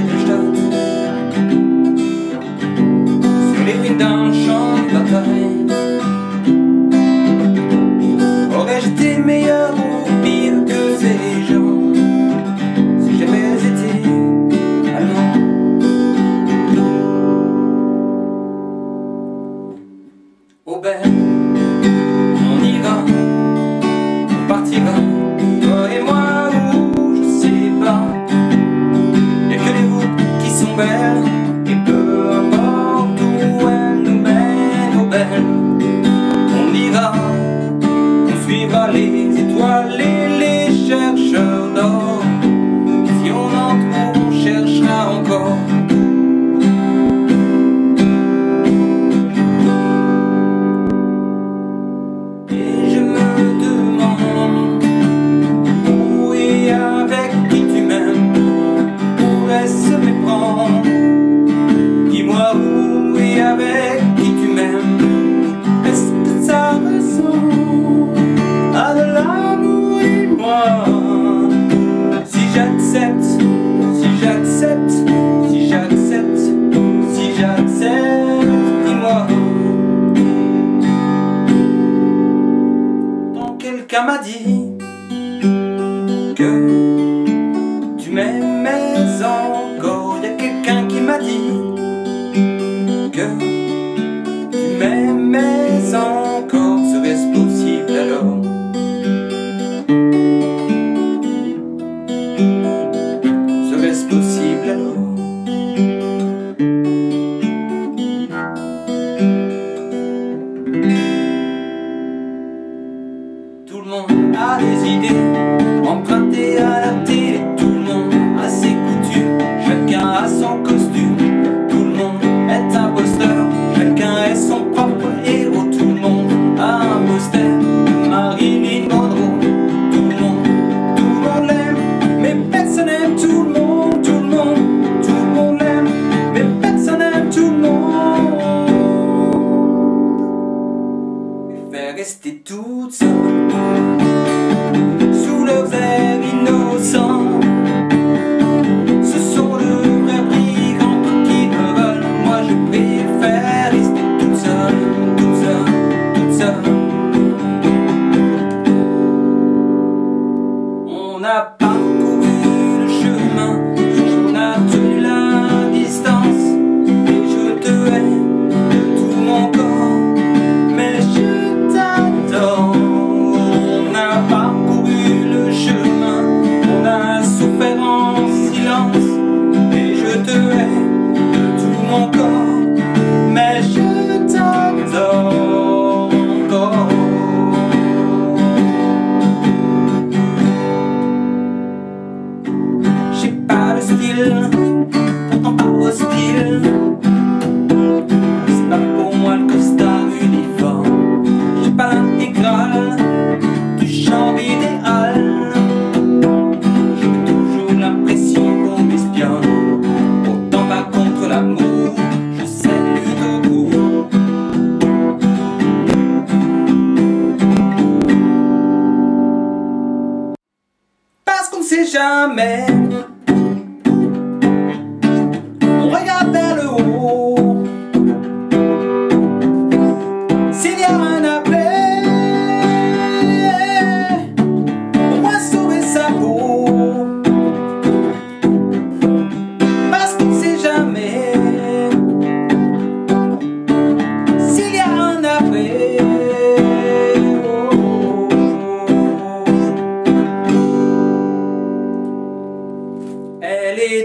Leidenstadt, sur les ruines d'un champ de bataille. Aurais-je été meilleur ou pire que ces gens si j'avais été allemand? Aubaine, on ira, on partira, toi et moi. Et peu importe où elle nous mène, aux belles, on ira, on suivra les étoiles et les chercheurs d'or. Si on en trouve, on cherchera encore. Et je me demande où et avec qui tu m'aimes pourrait se méprendre. Quelqu'un m'a dit que tu m'aimais encore. Il y a quelqu'un qui m'a dit que tu m'aimais encore. Serait-ce possible alors? Serait-ce possible alors? Tout le monde a des idées empruntées à la télé. Tout le monde a ses coutumes, chacun a son costume. Tout le monde est imposteur, chacun est son propre héros. Tout le monde a un poster de Marilyn Monroe. Tout le monde l'aime, mais personne n'aime tout le monde. Tout le monde, tout le monde l'aime, mais personne n'aime tout le monde. Il fait rester toute seule sous leurs airs innocents. Ce sont de vrais brigands qui me veulent. Moi je préfère rester toute seule, toute seule, toute seule. On a parcouru le chemin, on a tenu la distance. Et je te hais de tout mon corps, mais je t'adore. Pourtant pas hostile, c'est pas pour moi le costard uniforme. J'ai pas l'intégrale du genre idéal. J'ai toujours l'impression qu'on m'espionne. Pourtant pas contre l'amour, je sais plus de goût. Parce qu'on ne sait jamais.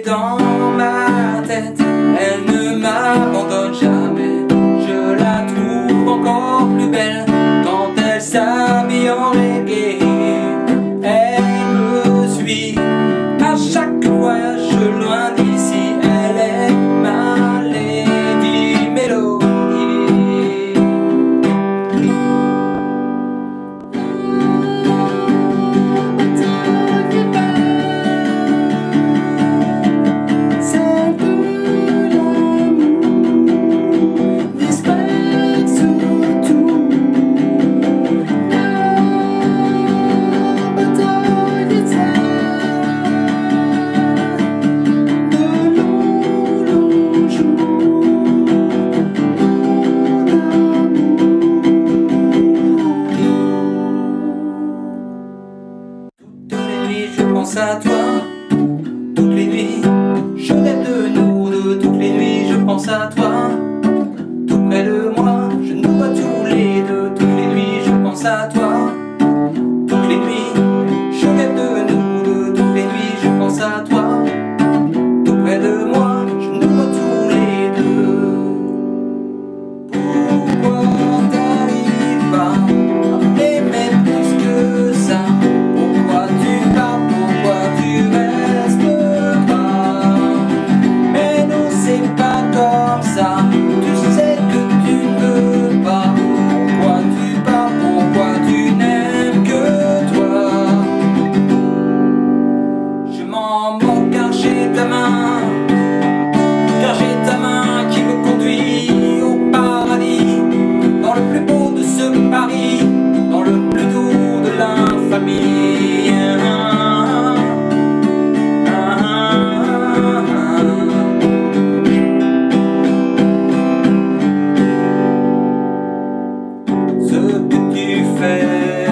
Dans ma tête, elle ne m'abandonne jamais. Je la trouve encore plus belle quand elle s'habille en reggae. Elle me suit à chaque voyage loin d'ici. Elle est ma lady mélodie. pense à toi, tout près de moi. Je nous vois tous les deux, toutes les nuits. Je pense à toi, toutes les nuits. Je rêve de nous deux, toutes les nuits. Je pense à toi, tout près de moi. Je nous vois tous les deux. Pourquoi t'arrives pas à m'aimer plus que ça? Pourquoi tu pars? Pourquoi tu restes pas? Mais non, c'est pas comme ça. Tu sais que tu ne peux pas. Pourquoi tu pars? Pourquoi tu n'aimes que toi? Je m'en moque car j'ai ta main, car j'ai ta main qui me conduit au paradis, dans le plus beau de ce Paris, dans le plus doux de l'infamie. Ce que tu fais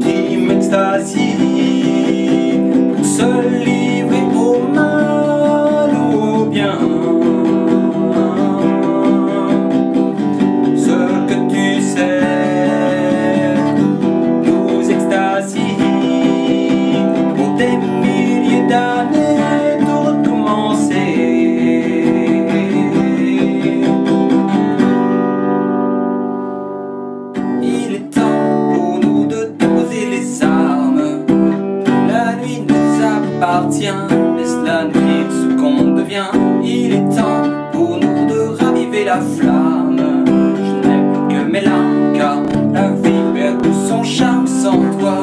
qui m'extasie, pour se livrer au mal ou au bien. Ce que tu sais nous extasie, pour des milliers d'années de recommencer. Il est temps pour nous de déposer les armes. La nuit nous appartient, laisse-la nuire ce qu'on devient. Il est temps pour nous de raviver la flamme. Je n'aime que mes larmes car la vie perd tout son charme sans toi.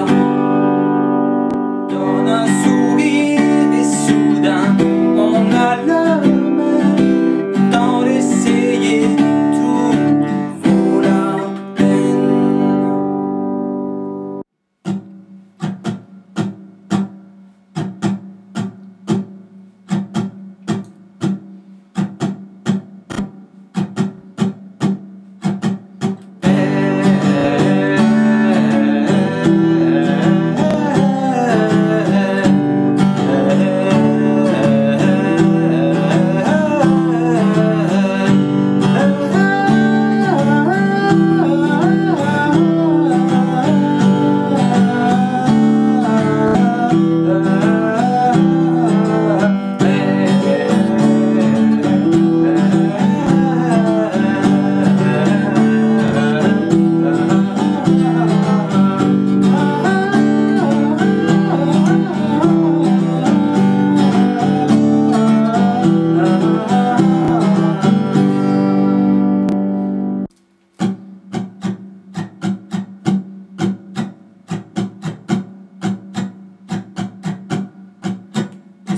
Donne un sourire et soudain on a la même temps d'essayer. Tout vaut la peine.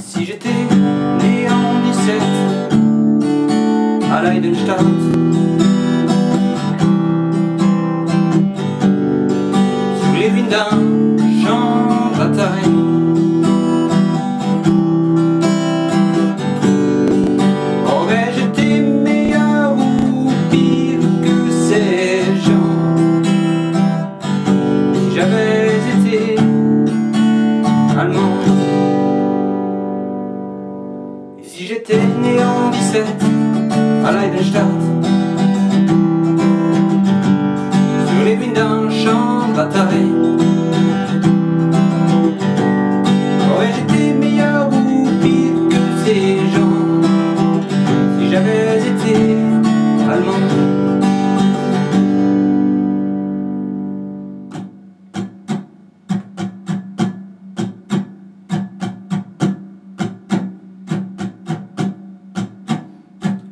Si j'étais né en 17 à Leidenstadt, sous les vignes d'un champ de bataille, aurais-je été meilleur ou pire que ces gens si j'avais été allemand? Si j'étais né en 17 à Leidenstadt, sur les vignes d'un champ de bataille, aurais-je été meilleur ou pire que ces gens si j'avais été allemand?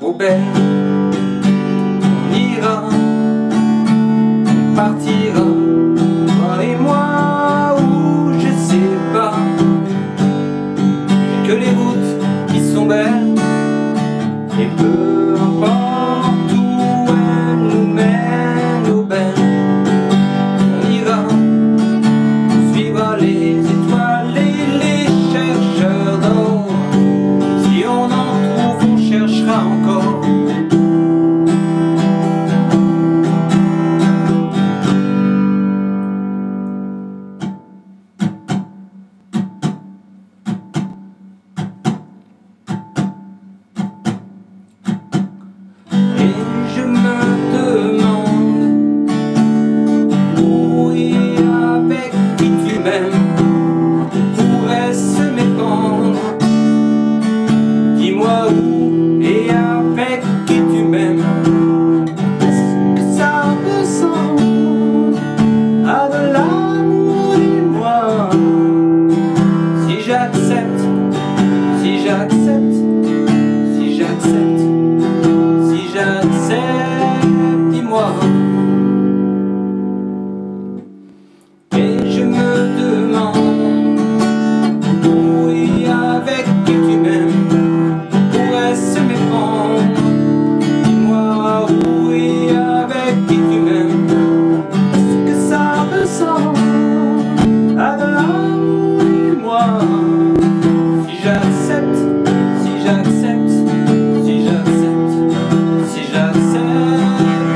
On ira, on partira, toi et moi, ou je sais pas. Que les routes qui sont belles, et peu importe où elles nous mènent aux belles. On ira, on suivra les étoiles et les chercheurs d'or. Si on en trouve, on cherchera encore. j'accepte, si j'accepte, si j'accepte, dis-moi. Et je me demande, oui, avec qui tu m'aimes, pourrais-je se méprendre? Dis-moi, oui, avec qui tu m'aimes, est-ce que ça ressemble à de l'amour,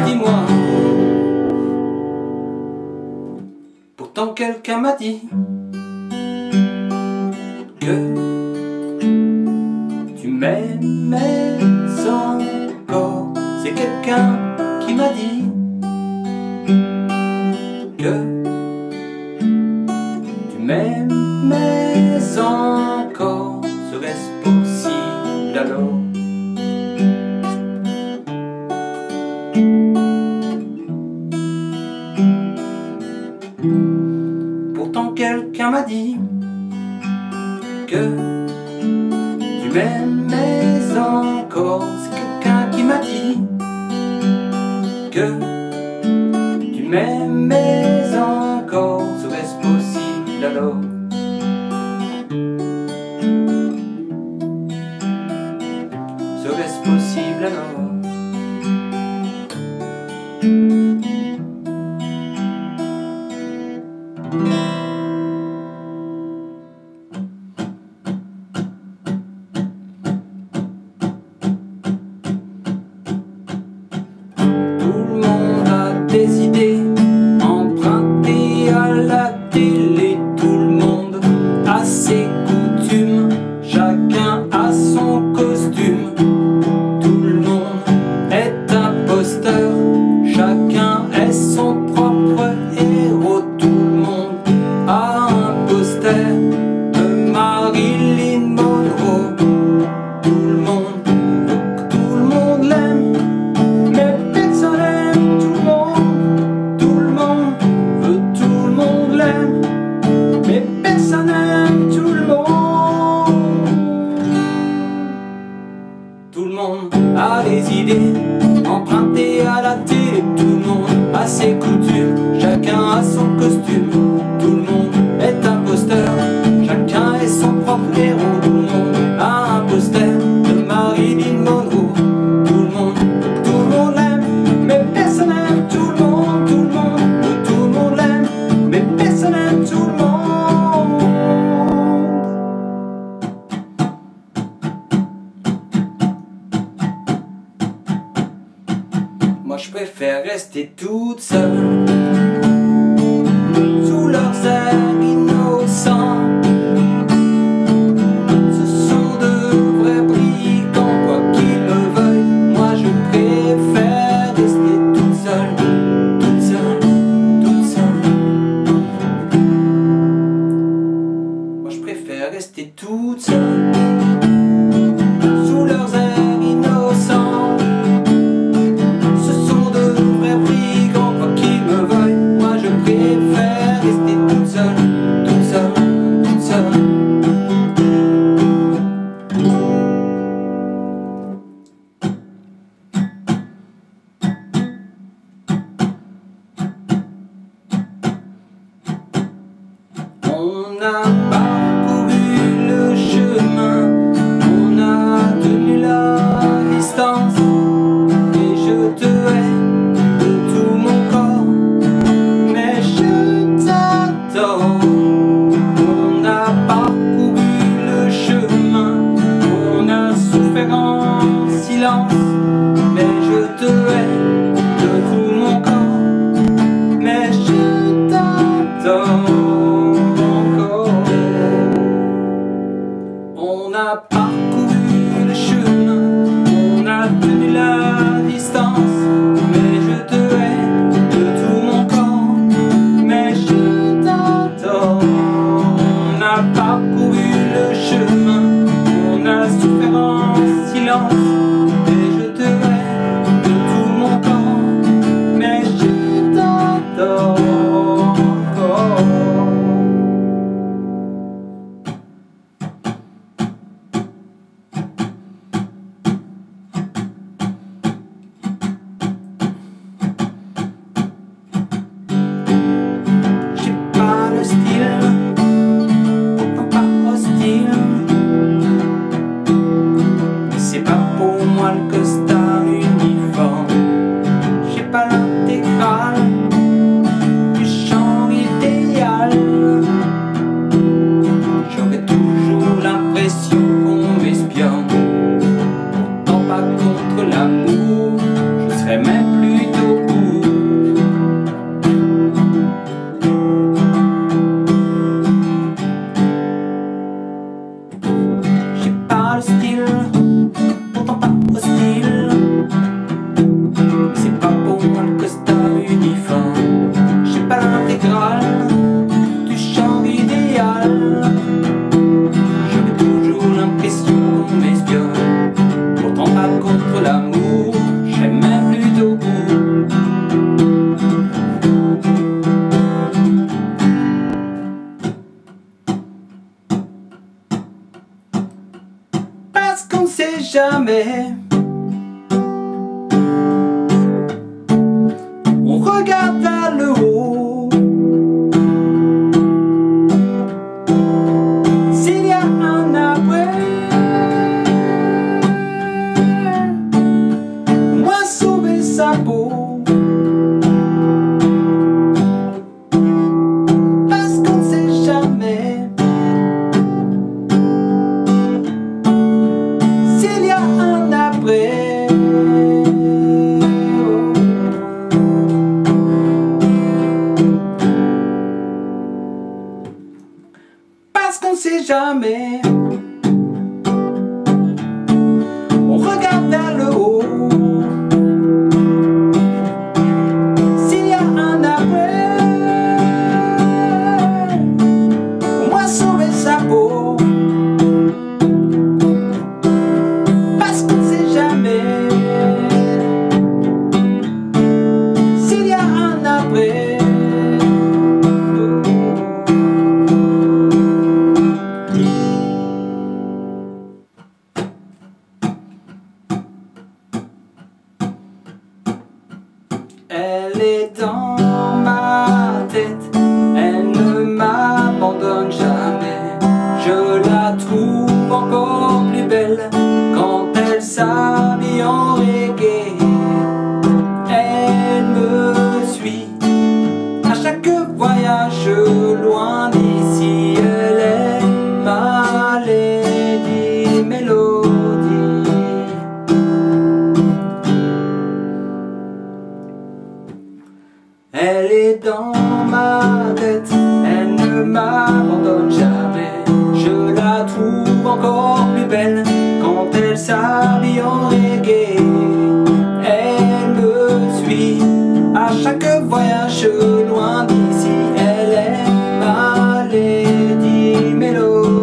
dis-moi. Pourtant quelqu'un m'a dit que tu m'aimais encore. C'est quelqu'un qui m'a dit que tu m'aimais encore. Serait-ce possible alors? Quelqu'un m'a dit que tu m'aimais encore. C'est quelqu'un qui m'a dit que tu m'aimais encore. Serait-ce possible alors? Serait-ce possible alors? Des idées empruntées à la télé, tout le monde a ses coutumes, chacun a son costume, tout le monde est imposteur, chacun est son propre héros, tout le monde a un poster de Marilyn Monroe, tout le monde l'aime, mais personne n'aime tout le monde. A des idées empruntées à la télé, tout le monde a ses coutumes, chacun a son costume, tout le monde est imposteur, chacun est son propre héros, tout le monde a un poster de Marilyn Monroe, tout le monde l'aime, mais personne n'aime tout le monde l'aime, mais personne n'aime tout le monde. Moi je préfère rester toute seule, sous leurs airs innocents. Ce sont de vrais brigands, quoi qu'ils me veuillent. Moi je préfère rester toute seule, toute seule, toute seule. Moi je préfère rester toute seule, sous leurs airs innocents. On a parcouru le chemin, on a tenu la distance, et je te hais de tout mon corps, mais je t'adore. On a parcouru le chemin, on a souffert en silence, mais je te hais de tout mon corps, mais je t'adore. On a parcouru le chemin, on a tenu la distance, mais je te hais de tout mon corps, mais je t'adore. On a parcouru le chemin, on a souffert en silence, mais je parce qu'on sait jamais. On regarde vers le haut. S'il y a un après, on va sauver sa peau. Parce qu'on sait jamais, on regarde vers le haut. S'il y a un après, on va sauver sa peau. Parce qu'on sait jamais, s'il y a un après. Elle est dans ma tête, elle ne m'abandonne jamais. Je la trouve encore plus belle quand elle s'habille en reggae. Elle me suit à chaque voyage loin d'ici. Elle est ma lady mélodie. Elle est dans ma tête, elle ne m'abandonne jamais. Je la trouve encore plus belle quand elle s'habille en reggae. Elle me suit à chaque voyage loin d'ici. Elle est ma lady mélodie.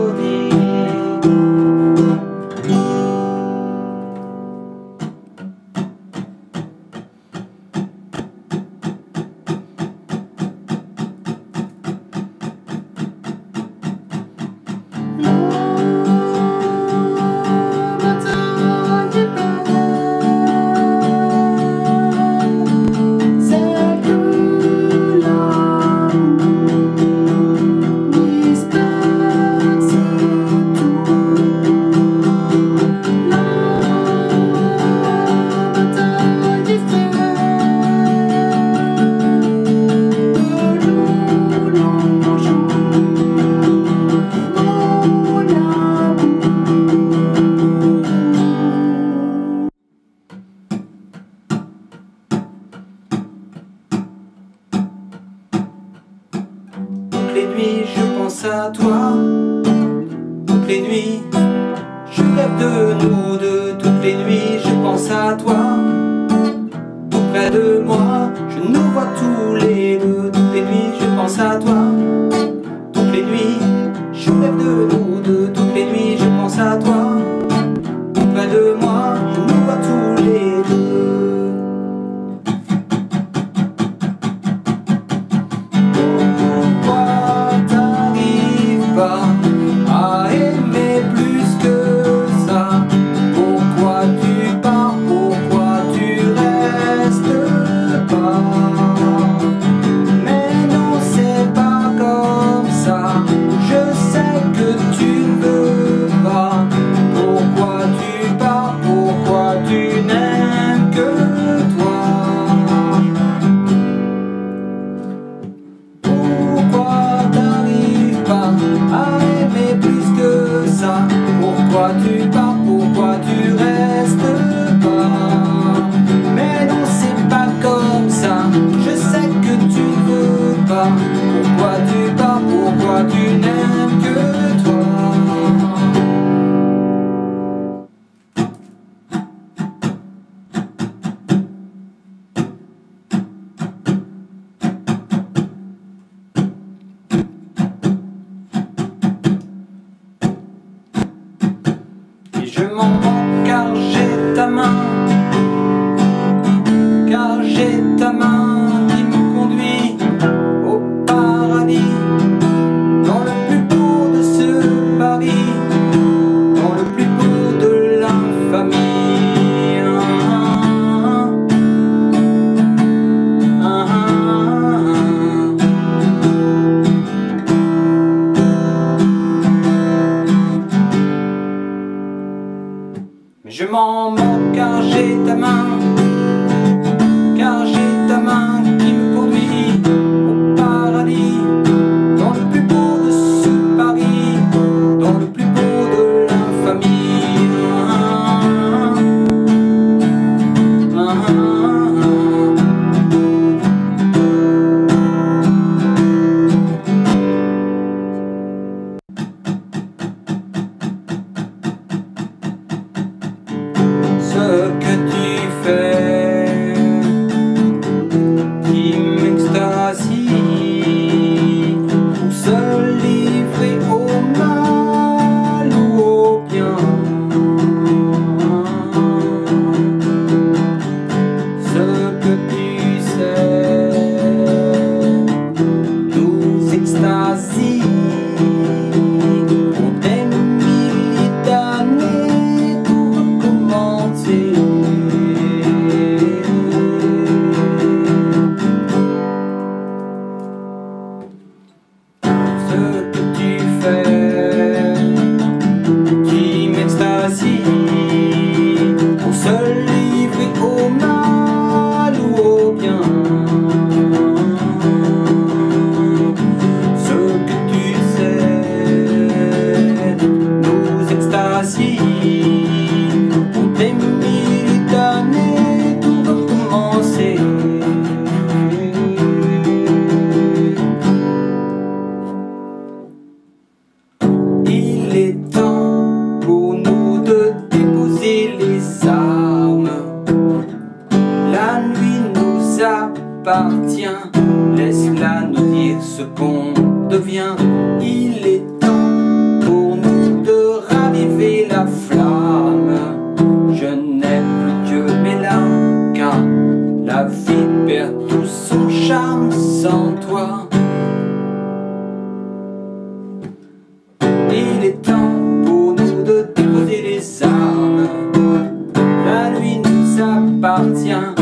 Toutes les nuits je pense à toi, toutes les nuits je rêve de nous deux. Toutes les nuits je pense à toi, tout près de moi je nous vois tous les deux. Toutes les nuits je pense à toi, toutes les nuits je rêve de nous deux. Toutes les nuits je pense à toi, tout près de moi je nous vois tous les deux. Pourquoi tu pars, pourquoi tu restes pas? Mais non, c'est pas comme ça, je sais que tu ne veux pas. Pourquoi tu pars, pourquoi tu n'aimes que car j'ai ta main qui me conduit au paradis, dans le plus beau de ce Paris, dans le plus beau de la Je m'en moque car j'ai ta main, car j'ai ta main qui me conduit au paradis, dans le plus beau de ce Paris, dans le plus beau de l'infamie. Ce que tu fais qui m'extasie, pour se livrer au mal ou au bien. Ce que tu sais nous extasie. Laisse-la nous dire ce qu'on devient. Il est temps pour nous de raviver la flamme. Je n'aime plus que mes larmes, car la vie perd tout son charme sans toi. Il est temps pour nous de déposer les armes. La nuit nous appartient.